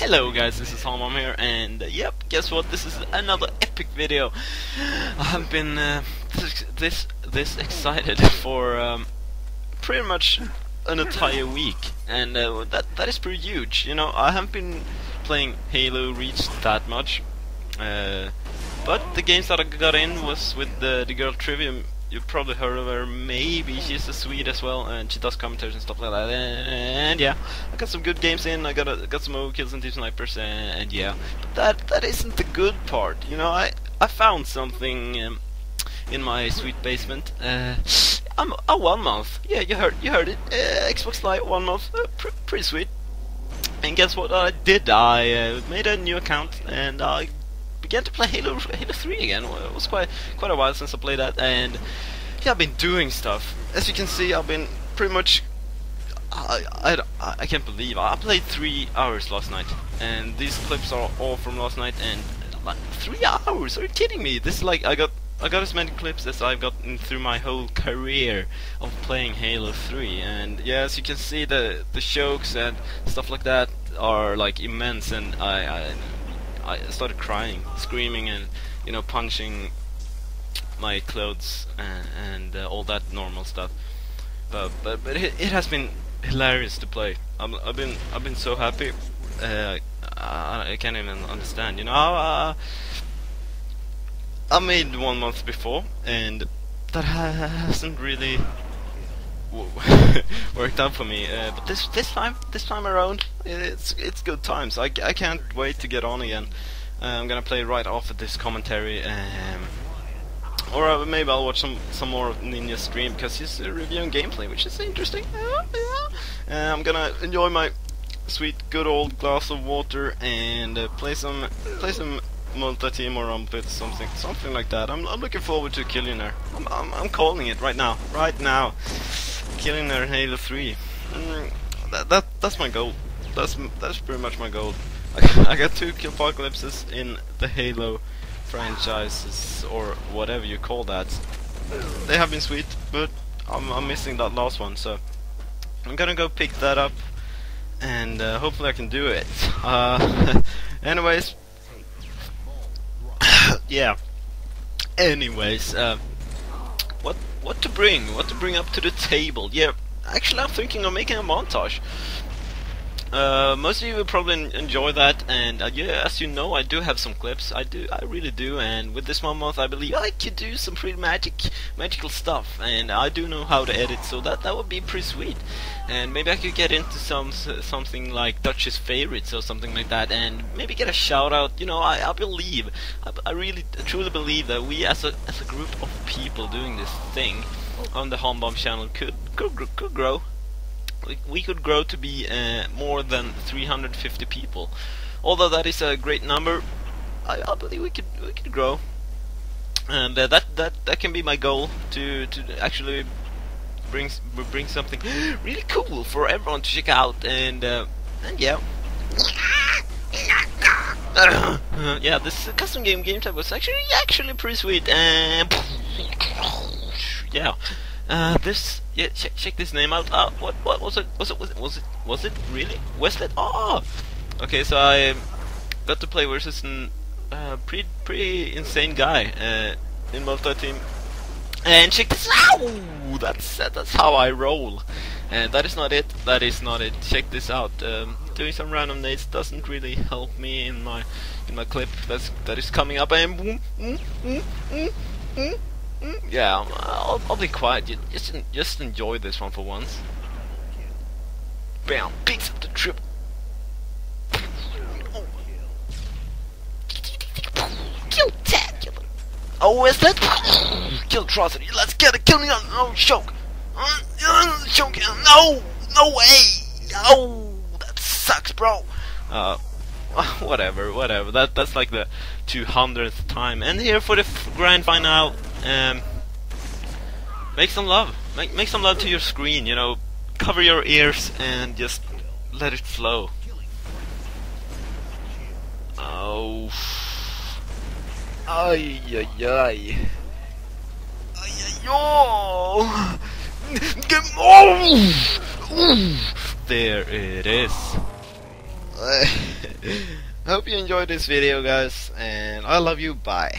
Hello guys, this is Holmbom here, and yep, guess what? This is another epic video. I've been this excited for pretty much an entire week, and that is pretty huge. You know, I haven't been playing Halo Reach that much, but the games that I got in was with the girl Trivium. You've probably heard of her, maybe she's a Swede as well, and she does commentaries and stuff like that, and yeah, I got some good games in, I got some overkills and deep snipers, and yeah, but that isn't the good part, you know. I found something in my sweet basement. I'm 1 month, yeah, you heard it, Xbox Lite 1 month, pretty sweet. And guess what I did? I made a new account, and I began to play Halo 3 again. It was quite a while since I played that, and yeah, I've been doing stuff. As you can see, I've been pretty much. I can't believe I played 3 hours last night, and these clips are all from last night. And like 3 hours? Are you kidding me? This is like I got as many clips as I've gotten through my whole career of playing Halo 3. And yeah, as you can see, the jokes and stuff like that are like immense, and I started crying, screaming, and, you know, punching my clothes and all that normal stuff. But it has been hilarious to play. I've been so happy. I can't even understand. You know, I made 1 month before, and that hasn't really worked out for me, but this time around, it's good times. I can't wait to get on again. I'm gonna play right after this commentary, or maybe I'll watch some more of Ninja's stream, because he's reviewing gameplay, which is interesting. I'm gonna enjoy my sweet good old glass of water and play some multi-team or rumpet, something like that. I'm looking forward to Killionaire. I'm calling it right now. Killionaire Halo 3. That's my goal. That's pretty much my goal. I got 2 killpocalypses in the Halo franchises, or whatever you call that. They have been sweet, but I'm missing that last one, so I'm gonna go pick that up, and hopefully I can do it. Anyways. Yeah. Anyways, what to bring up to the table? Yeah, actually I'm thinking of making a montage. Most of you will probably enjoy that, and yeah, as you know, I do have some clips. I really do. And with this 1 month, I believe I could do some pretty magical stuff. And I do know how to edit, so that would be pretty sweet. And maybe I could get into something like Dutch's favorites or something like that, and maybe get a shout out. You know, I really truly believe that we as a group of people doing this thing on the Holmbom channel could grow. We could grow to be more than 350 people. Although that is a great number, I believe we could grow, and that can be my goal, to actually bring something really cool for everyone to check out, and yeah. Yeah, this custom game type was actually pretty sweet, and yeah. Check this name out. What was it? Was it really Westlet? Ah, oh! Okay. So I got to play versus an pretty insane guy in multi-team. And check this out. That's how I roll. And that is not it. That is not it. Check this out. Doing some random nades doesn't really help me in my clip. That is coming up. And boom. Yeah, I'll be quiet. Just enjoy this one for once. Bam! Picks up the triple. Oh. Kill tackle. Oh, is that? Kill atrocity. Let's get it. Kill me on. No, choke. Choke. No, no way. Oh, that sucks, bro. Whatever. That's like the 200th time. And here for the grand final. Make some love. Make some love to your screen, you know. Cover your ears and just let it flow. Oh. Ay ay ay. Ay ay yo. Oh. There it is. Hope you enjoyed this video, guys, and I love you. Bye.